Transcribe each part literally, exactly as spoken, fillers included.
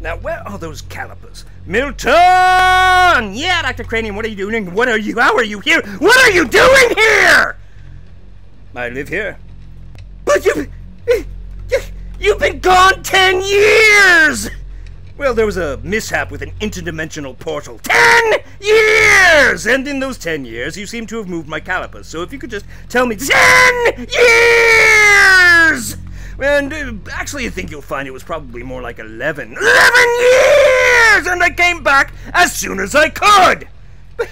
Now, where are those calipers? Milton! Yeah, Doctor Cranium, what are you doing? What are you? How are you here? What are you doing here? I live here. But you've... You've been gone ten years! Well, there was a mishap with an interdimensional portal. Ten years! And in those ten years, you seem to have moved my calipers. So if you could just tell me... Ten years! And uh, actually, I think you'll find it was probably more like eleven. Eleven years! And I came back as soon as I could! But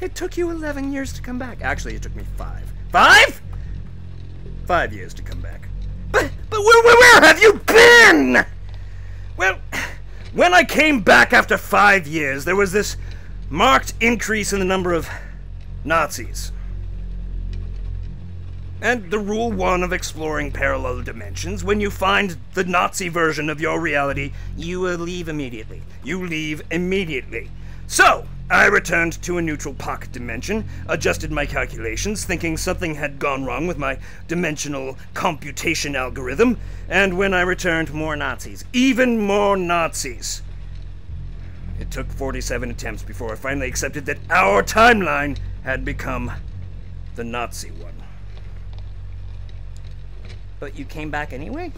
it took you eleven years to come back. Actually, it took me five. Five? Five years to come back. But, but where, where, where have you been? Well, when I came back after five years, there was this marked increase in the number of Nazis. And the rule one of exploring parallel dimensions, when you find the Nazi version of your reality, you will leave immediately. You leave immediately. So, I returned to a neutral pocket dimension, adjusted my calculations, thinking something had gone wrong with my dimensional computation algorithm, and when I returned, more Nazis. Even more Nazis. It took forty-seven attempts before I finally accepted that our timeline had become the Nazi one. But you came back anyway?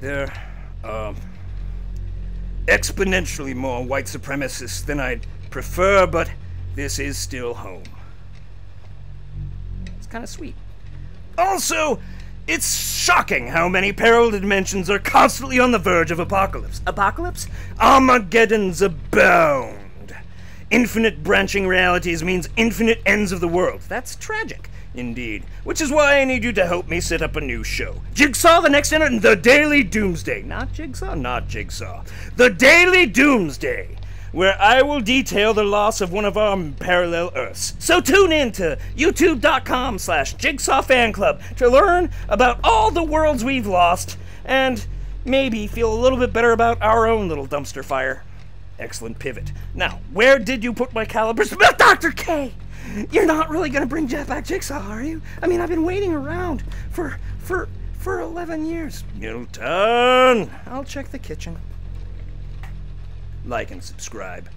There are exponentially more white supremacists than I'd prefer, but this is still home. It's kind of sweet. Also, it's shocking how many parallel dimensions are constantly on the verge of apocalypse. Apocalypse? Armageddons abound. Infinite branching realities means infinite ends of the world. That's tragic. Indeed. Which is why I need you to help me set up a new show. Jigsaw, the next enter, and the Daily Doomsday. Not Jigsaw, not Jigsaw. The Daily Doomsday, where I will detail the loss of one of our parallel Earths. So tune in to YouTube.com slash Jigsaw Fan Club to learn about all the worlds we've lost and maybe feel a little bit better about our own little dumpster fire. Excellent pivot. Now, where did you put my calipers? Doctor K! You're not really gonna bring Jeff back Jigsaw, are you? I mean, I've been waiting around for, for, for eleven years. Milton! I'll check the kitchen. Like and subscribe.